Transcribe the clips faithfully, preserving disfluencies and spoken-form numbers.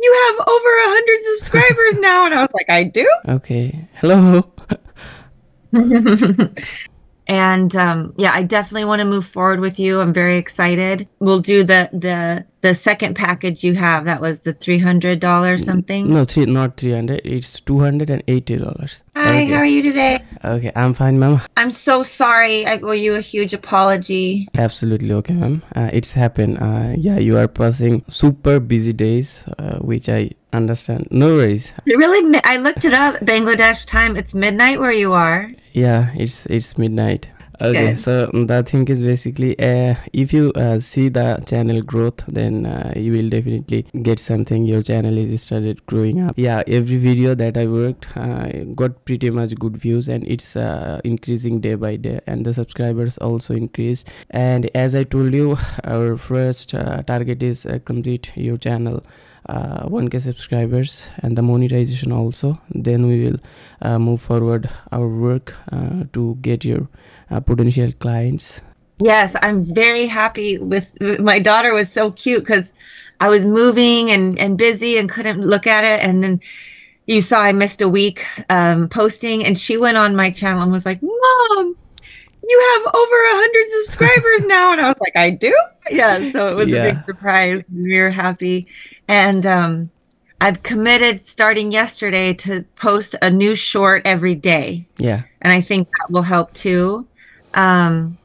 you have over a hundred subscribers now. And I was like, I do? Okay. Hello. And um, yeah, I definitely want to move forward with you. I'm very excited. We'll do the the the second package you have. That was the three hundred dollars something. No, three not three hundred. It's two hundred and eighty dollars. Hi, okay. How are you today? Okay, I'm fine, ma'am. I'm so sorry. I owe you a huge apology. Absolutely okay, ma'am. Uh, it's happened. Uh, yeah, you are passing super busy days, uh, which I understand. No worries. It really, I looked it up. Bangladesh time. It's midnight where you are. Yeah, it's it's midnight. Okay, good. So the thing is basically, uh, if you uh, see the channel growth, then uh, you will definitely get something. Your channel is started growing up. Yeah, every video that I worked uh, got pretty much good views, and it's uh, increasing day by day, and the subscribers also increased. And as I told you, our first uh, target is uh, complete your channel. Uh, one K subscribers and the monetization also, then we will uh, move forward our work uh, to get your uh, potential clients. Yes, I'm very happy with, my daughter was so cute because I was moving and, and busy and couldn't look at it, and then you saw I missed a week um, posting, and she went on my channel and was like, Mom, you have over a hundred subscribers now. And I was like, I do? Yeah, so it was yeah. a big surprise. We were happy. And um, I've committed starting yesterday to post a new short every day. Yeah. And I think that will help too. Um,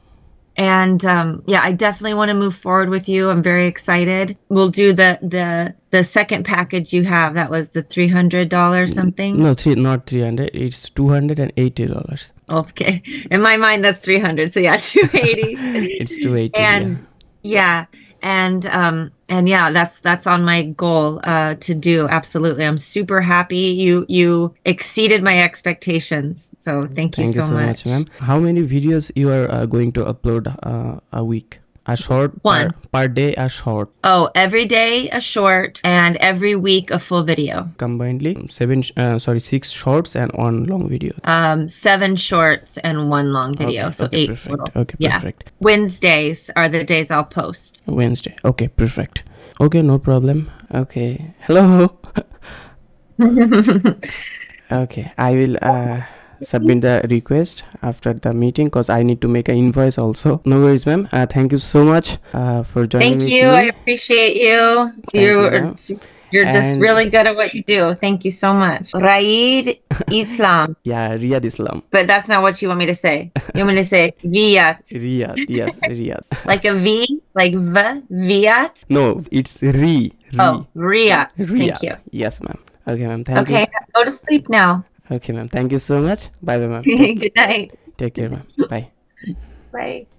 and um, yeah, I definitely want to move forward with you. I'm very excited. We'll do the the the second package you have. That was the three hundred dollars something. No, three, not three hundred. It's two hundred eighty dollars. Okay. In my mind, that's three hundred. So yeah, two eighty. It's two eighty. And yeah. yeah And um and yeah, that's that's on my goal uh, to do. Absolutely, I'm super happy. You you exceeded my expectations. So thank you thank so, you so much, much ma'am. How many videos you are uh, going to upload uh, a week? A short one per, per day. A short. Oh, every day a short, and every week a full video. Combinedly, seven. Uh, sorry, six shorts and one long video. Um, seven shorts and one long video. Okay, so okay, eight. Perfect. Total. Okay, yeah. Perfect. Wednesdays are the days I'll post. Wednesday. Okay, perfect. Okay, no problem. Okay, hello. Okay, I will. Uh, submit the request after the meeting because I need to make an invoice also. No worries, ma'am. Uh, thank you so much uh, for joining thank you me. I appreciate you you're, you you're just and really good at what you do. Thank you so much. Riyad Islam. Yeah, Riyad Islam, but that's not what you want me to say. You want me to say Riyad? Riyad, yes. Riyad. Like a V, like V, Riyad? No, it's Ri, Ri. Oh, Riyad. Thank you. Yes, ma'am. Okay, ma'am. Thank okay, you. Okay, go to sleep now. Okay, ma'am. Thank you so much. Bye, bye, ma'am. Good night. Take care, ma'am. Bye. Bye.